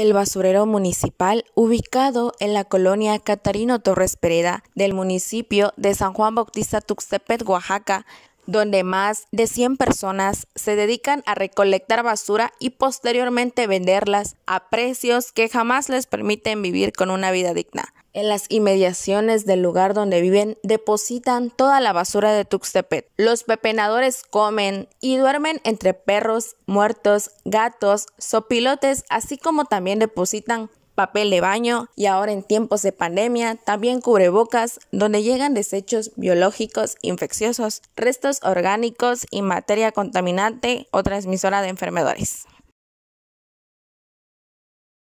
el basurero municipal ubicado en la colonia Catarino Torres Pereda del municipio de San Juan Bautista Tuxtepec, Oaxaca, donde más de 100 personas se dedican a recolectar basura y posteriormente venderlas a precios que jamás les permiten vivir con una vida digna. En las inmediaciones del lugar donde viven depositan toda la basura de Tuxtepec. Los pepenadores comen y duermen entre perros, muertos, gatos, zopilotes, así como también depositan papel de baño y ahora en tiempos de pandemia también cubrebocas, donde llegan desechos biológicos infecciosos, restos orgánicos y materia contaminante o transmisora de enfermedades.